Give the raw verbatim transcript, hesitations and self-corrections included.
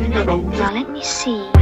Now let me see.